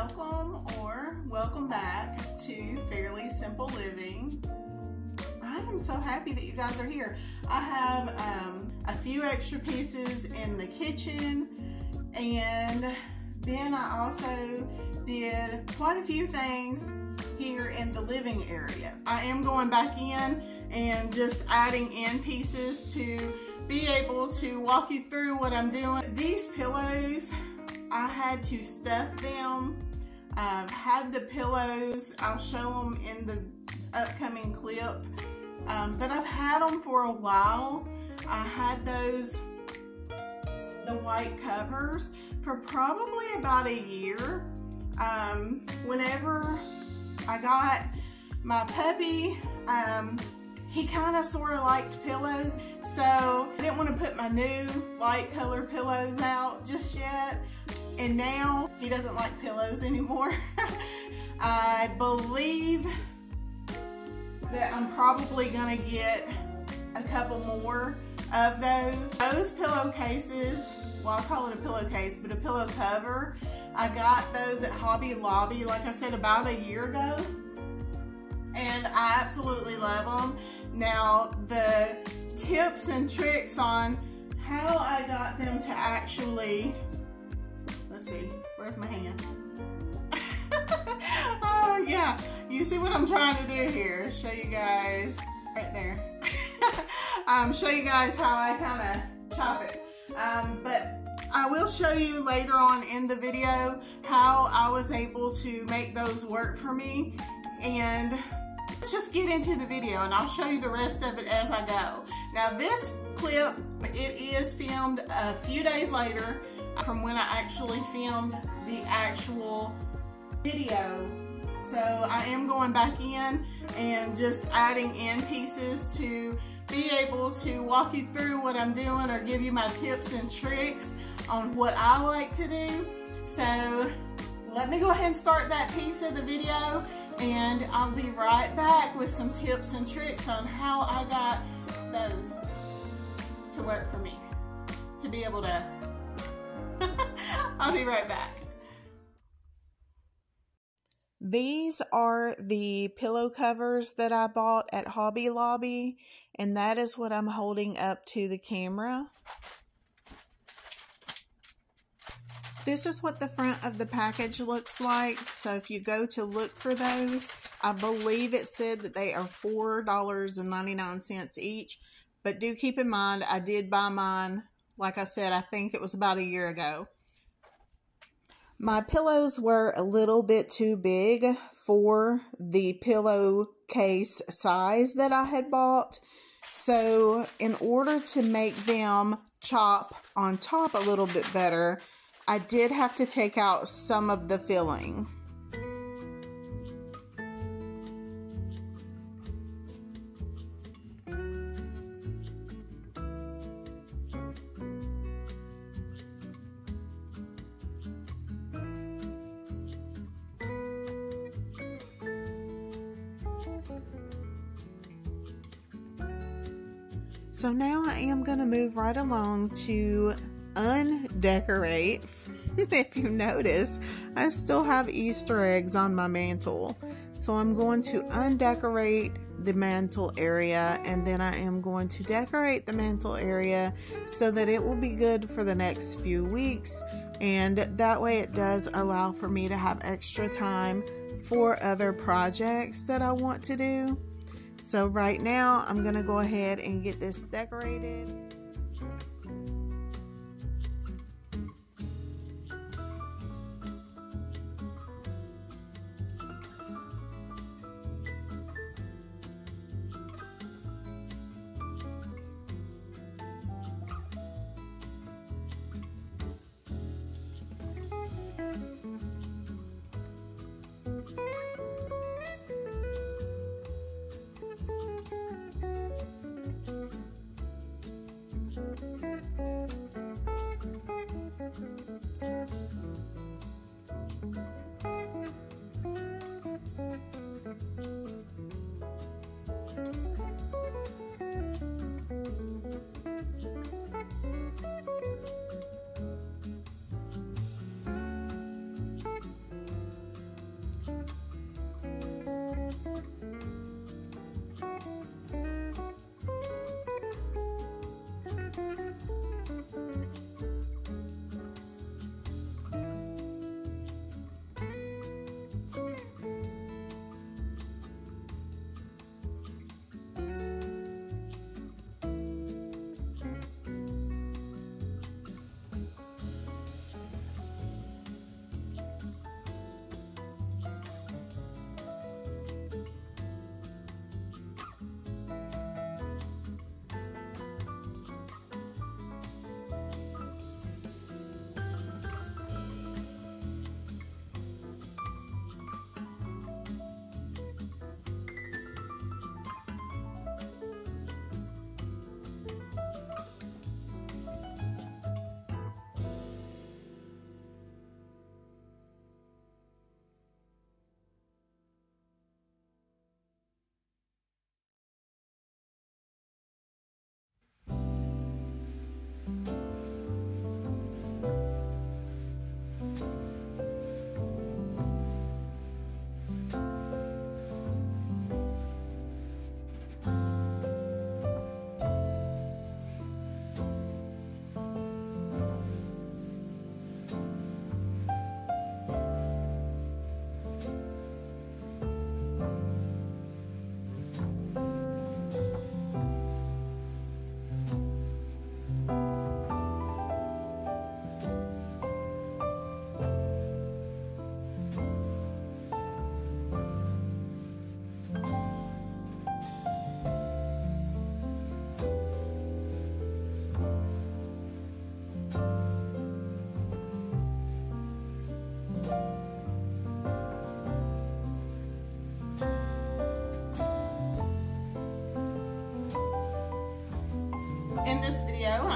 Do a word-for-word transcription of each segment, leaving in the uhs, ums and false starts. Welcome or welcome back to Fairly Simple Living. I am so happy that you guys are here. I have um, a few extra pieces in the kitchen, and then I also did quite a few things here in the living area. I am going back in and just adding in pieces to be able to walk you through what I'm doing. These pillows, I had to stuff them. I've had the pillows, I'll show them in the upcoming clip, um, but I've had them for a while. I had those, the white covers, for probably about a year. Um, whenever I got my puppy, um, he kind of sort of liked pillows, so I didn't want to put my new light color pillows out just yet. And now he doesn't like pillows anymore. I believe that I'm probably gonna get a couple more of those. Those pillowcases, well, I call it a pillowcase, but a pillow cover, I got those at Hobby Lobby, like I said, about a year ago. And I absolutely love them. Now, the tips and tricks on how I got them to actually, let's see, where's my hand? Oh yeah, you see what I'm trying to do here, show you guys, right there. um, show you guys how I kind of chop it. Um, but I will show you later on in the video how I was able to make those work for me. And let's just get into the video and I'll show you the rest of it as I go. Now this clip, it is filmed a few days later from when I actually filmed the actual video. So I am going back in and just adding in pieces to be able to walk you through what I'm doing or give you my tips and tricks on what I like to do. So let me go ahead and start that piece of the video, and I'll be right back with some tips and tricks on how I got those to work for me, to be able to I'll be right back. These are the pillow covers that I bought at Hobby Lobby, and that is what I'm holding up to the camera. This is what the front of the package looks like, so if you go to look for those, I believe it said that they are four dollars and ninety-nine cents each, but do keep in mind I did buy mine, like I said, I think it was about a year ago. My pillows were a little bit too big for the pillowcase size that I had bought. So in order to make them chop on top a little bit better, I did have to take out some of the filling. So now I am going to move right along to undecorate. If you notice, I still have Easter eggs on my mantle. So I'm going to undecorate the mantle area, and then I am going to decorate the mantle area so that it will be good for the next few weeks. And that way it does allow for me to have extra time for other projects that I want to do. So right now, I'm gonna go ahead and get this decorated.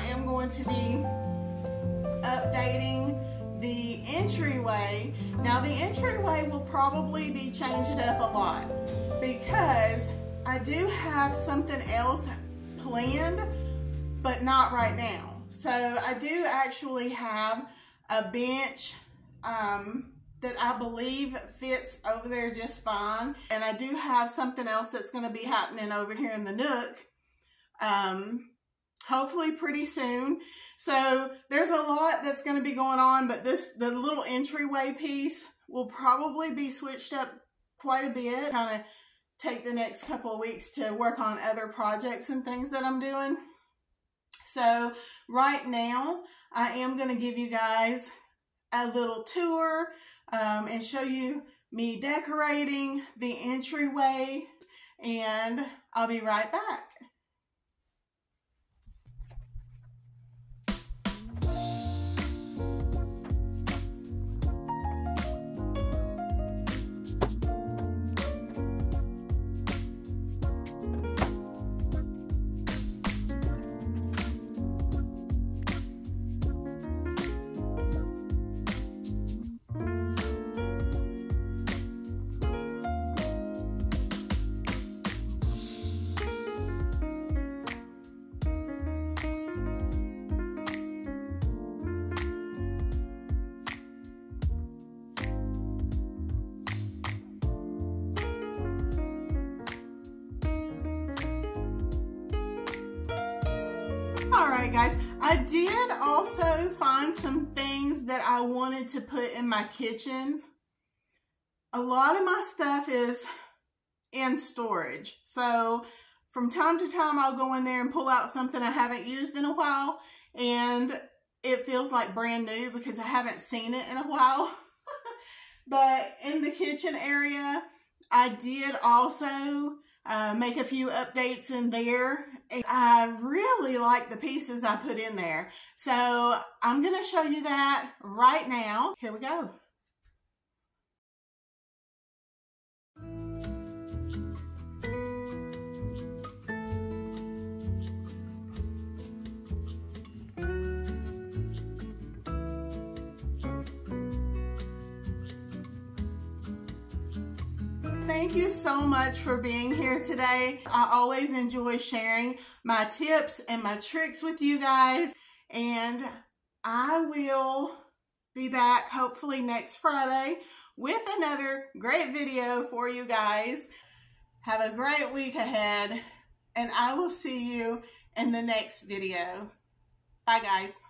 I am going to be updating the entryway. Now the entryway will probably be changed up a lot because I do have something else planned, but not right now. So I do actually have a bench um, that I believe fits over there just fine. And I do have something else that's gonna be happening over here in the nook, um, hopefully pretty soon. So there's a lot that's gonna be going on, but this, the little entryway piece will probably be switched up quite a bit. Kinda take the next couple of weeks to work on other projects and things that I'm doing. So right now, I am gonna give you guys a little tour um, and show you me decorating the entryway, and I'll be right back. Alright guys, I did also find some things that I wanted to put in my kitchen. A lot of my stuff is in storage. So from time to time I'll go in there and pull out something I haven't used in a while, and it feels like brand new because I haven't seen it in a while. But in the kitchen area, I did also Uh, make a few updates in there. And I really like the pieces I put in there. So I'm gonna show you that right now. Here we go. Thank you so much for being here today. I always enjoy sharing my tips and my tricks with you guys, and I will be back hopefully next Friday with another great video for you guys. Have a great week ahead, and I will see you in the next video. Bye guys.